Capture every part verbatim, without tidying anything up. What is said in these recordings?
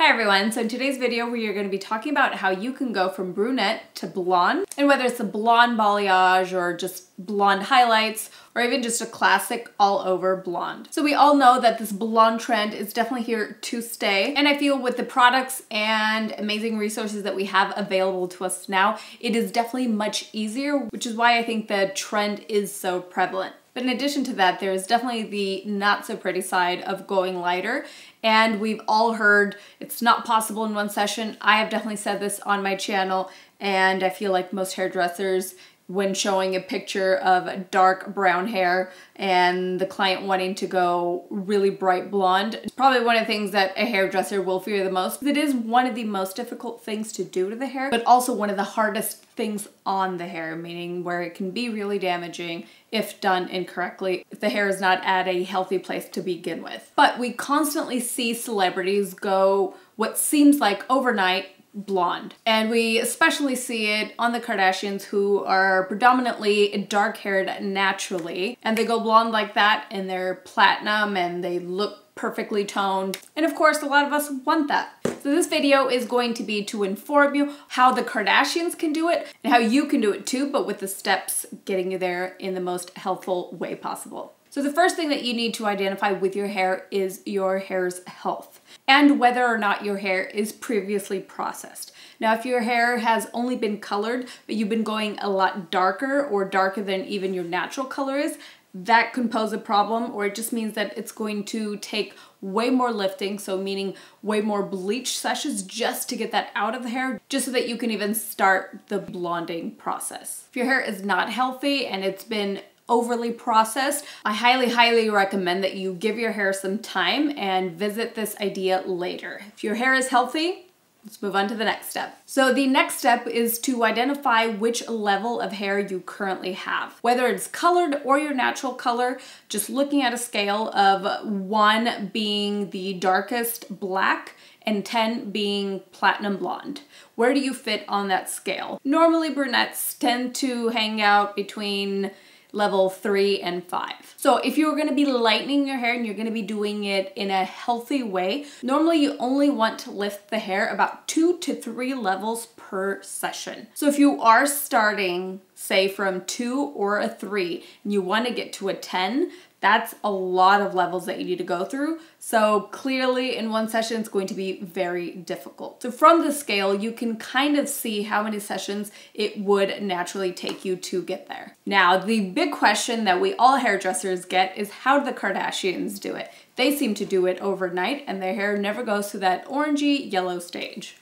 Hi everyone, so in today's video we are going to be talking about how you can go from brunette to blonde, and whether it's a blonde balayage or just blonde highlights or even just a classic all over blonde. So we all know that this blonde trend is definitely here to stay, and I feel with the products and amazing resources that we have available to us now, it is definitely much easier, which is why I think the trend is so prevalent. But in addition to that, there's definitely the not so pretty side of going lighter, and we've all heard it's not possible in one session. I have definitely said this on my channel, and I feel like most hairdressers, when showing a picture of dark brown hair and the client wanting to go really bright blonde, it's probably one of the things that a hairdresser will fear the most. It is one of the most difficult things to do to the hair, but also one of the hardest things on the hair, meaning where it can be really damaging if done incorrectly, if the hair is not at a healthy place to begin with. But we constantly see celebrities go what seems like overnight blonde. And we especially see it on the Kardashians, who are predominantly dark-haired naturally, and they go blonde like that and they're platinum and they look perfectly toned. And of course, a lot of us want that. So this video is going to be to inform you how the Kardashians can do it and how you can do it too, but with the steps getting you there in the most helpful way possible. So the first thing that you need to identify with your hair is your hair's health and whether or not your hair is previously processed. Now, if your hair has only been colored, but you've been going a lot darker or darker than even your natural color is, that can pose a problem, or it just means that it's going to take way more lifting, so meaning way more bleach sessions just to get that out of the hair, just so that you can even start the blonding process. If your hair is not healthy and it's been overly processed, I highly, highly recommend that you give your hair some time and visit this idea later. If your hair is healthy, let's move on to the next step. So the next step is to identify which level of hair you currently have. Whether it's colored or your natural color, just looking at a scale of one being the darkest black and ten being platinum blonde. Where do you fit on that scale? Normally brunettes tend to hang out between level three and five. So if you're gonna be lightening your hair and you're gonna be doing it in a healthy way, normally you only want to lift the hair about two to three levels per session. So if you are starting, say, from two or a three, and you wanna get to a ten, that's a lot of levels that you need to go through. So clearly in one session, it's going to be very difficult. So from the scale, you can kind of see how many sessions it would naturally take you to get there. Now, the big question that we all hairdressers get is, how do the Kardashians do it? They seem to do it overnight and their hair never goes to that orangey yellow stage.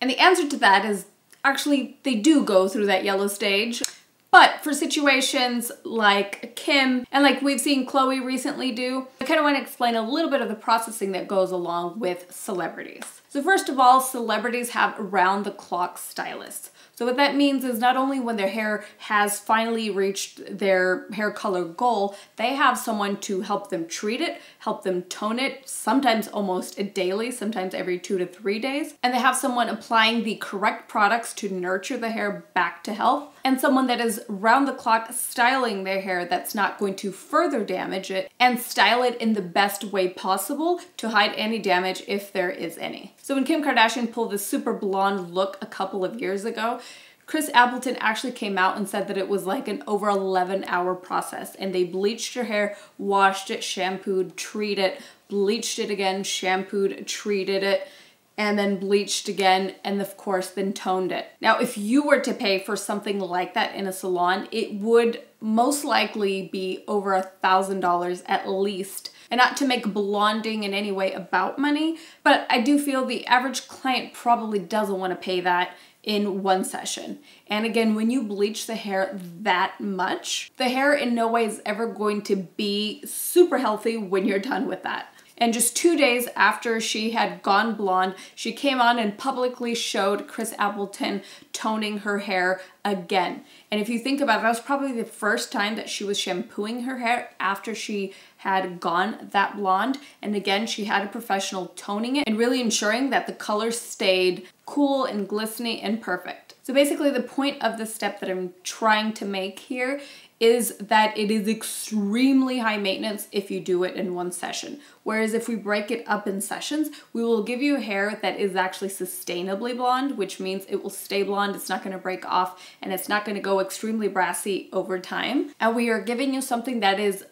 And the answer to that is, actually, they do go through that yellow stage. But for situations like Kim and like we've seen Khloe recently do, I kind of want to explain a little bit of the processing that goes along with celebrities. So first of all, celebrities have round-the-clock stylists. So what that means is not only when their hair has finally reached their hair color goal, they have someone to help them treat it, help them tone it, sometimes almost daily, sometimes every two to three days. And they have someone applying the correct products to nurture the hair back to health, and someone that is round the clock styling their hair that's not going to further damage it, and style it in the best way possible to hide any damage if there is any. So when Kim Kardashian pulled this super blonde look a couple of years ago, Chris Appleton actually came out and said that it was like an over eleven hour process, and they bleached your hair, washed it, shampooed, treated it, bleached it again, shampooed, treated it, and then bleached again, and of course then toned it. Now, if you were to pay for something like that in a salon, it would most likely be over a thousand dollars at least. And not to make blonding in any way about money, but I do feel the average client probably doesn't want to pay that in one session. And again, when you bleach the hair that much, the hair in no way is ever going to be super healthy when you're done with that. And just two days after she had gone blonde, she came on and publicly showed Chris Appleton toning her hair again. And if you think about it, that was probably the first time that she was shampooing her hair after she had gone that blonde. And again, she had a professional toning it and really ensuring that the color stayed cool and glistening and perfect. So basically the point of the step that I'm trying to make here is that it is extremely high maintenance if you do it in one session. Whereas if we break it up in sessions, we will give you hair that is actually sustainably blonde, which means it will stay blonde, it's not gonna break off, and it's not gonna go extremely brassy over time. And we are giving you something that is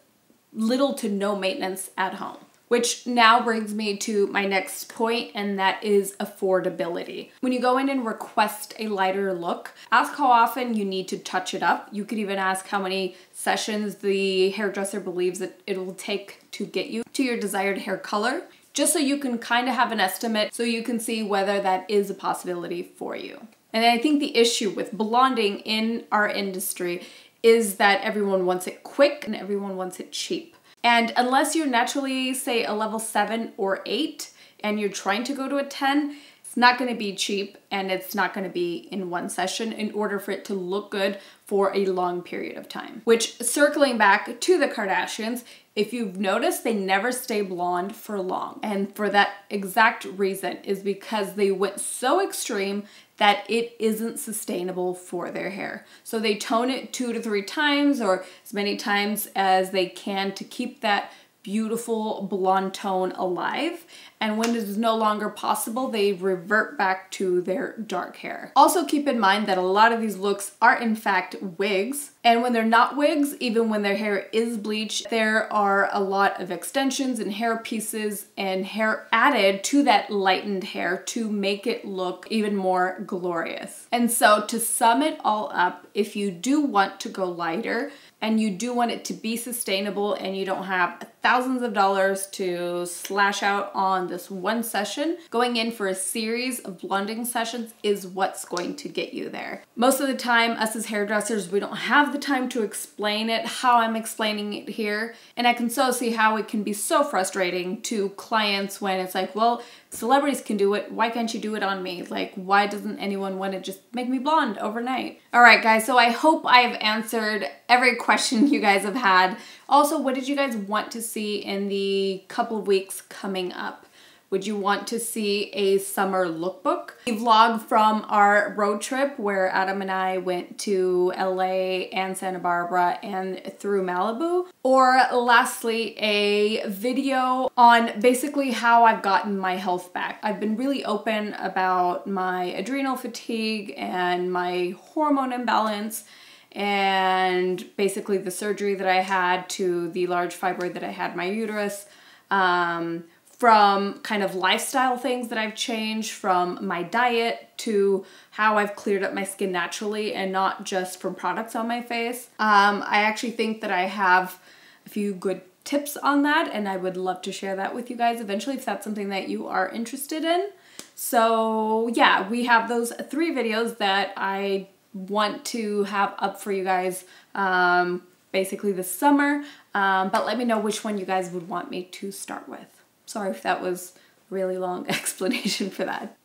little to no maintenance at home. Which now brings me to my next point, and that is affordability. When you go in and request a lighter look, ask how often you need to touch it up. You could even ask how many sessions the hairdresser believes that it will take to get you to your desired hair color, just so you can kind of have an estimate so you can see whether that is a possibility for you. And I think the issue with blonding in our industry is that everyone wants it quick and everyone wants it cheap. And unless you're naturally, say, a level seven or eight, and you're trying to go to a ten, it's not gonna be cheap, and it's not gonna be in one session in order for it to look good for a long period of time. Which, circling back to the Kardashians, if you've noticed, they never stay blonde for long. And for that exact reason is because they went so extreme that it isn't sustainable for their hair. So they tone it two to three times or as many times as they can to keep that beautiful blonde tone alive. And when it is no longer possible, they revert back to their dark hair. Also keep in mind that a lot of these looks are in fact wigs. And when they're not wigs, even when their hair is bleached, there are a lot of extensions and hair pieces and hair added to that lightened hair to make it look even more glorious. And so to sum it all up, if you do want to go lighter and you do want it to be sustainable and you don't have thousands of dollars to slash out on this one session, going in for a series of blonding sessions is what's going to get you there. Most of the time, us as hairdressers, we don't have the time to explain it how I'm explaining it here, and I can so see how it can be so frustrating to clients when it's like, well, celebrities can do it, why can't you do it on me? Like, why doesn't anyone want to just make me blonde overnight? All right, guys, so I hope I've answered every question you guys have had. Also, what did you guys want to see in the couple of weeks coming up? Would you want to see a summer lookbook? A vlog from our road trip where Adam and I went to L A and Santa Barbara and through Malibu? Or lastly, a video on basically how I've gotten my health back. I've been really open about my adrenal fatigue and my hormone imbalance, and basically the surgery that I had to the large fibroid that I had in my uterus, um, from kind of lifestyle things that I've changed, from my diet to how I've cleared up my skin naturally and not just from products on my face. Um, I actually think that I have a few good tips on that, and I would love to share that with you guys eventually if that's something that you are interested in. So yeah, we have those three videos that I want to have up for you guys um, basically this summer, um, but let me know which one you guys would want me to start with. Sorry if that was a really long explanation for that.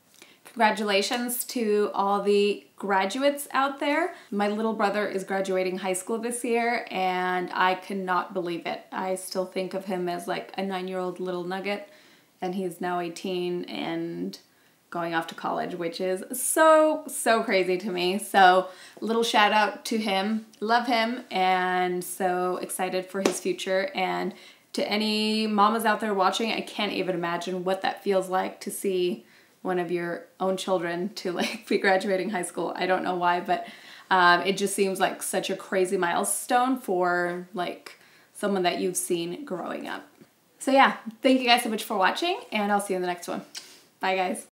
Congratulations to all the graduates out there. My little brother is graduating high school this year and I cannot believe it. I still think of him as like a nine-year-old little nugget, and he is now eighteen and going off to college, which is so, so crazy to me. So little shout out to him. Love him and so excited for his future. And to any mamas out there watching, I can't even imagine what that feels like to see one of your own children to like be graduating high school. I don't know why, but um, it just seems like such a crazy milestone for like someone that you've seen growing up. So yeah, thank you guys so much for watching, and I'll see you in the next one. Bye guys.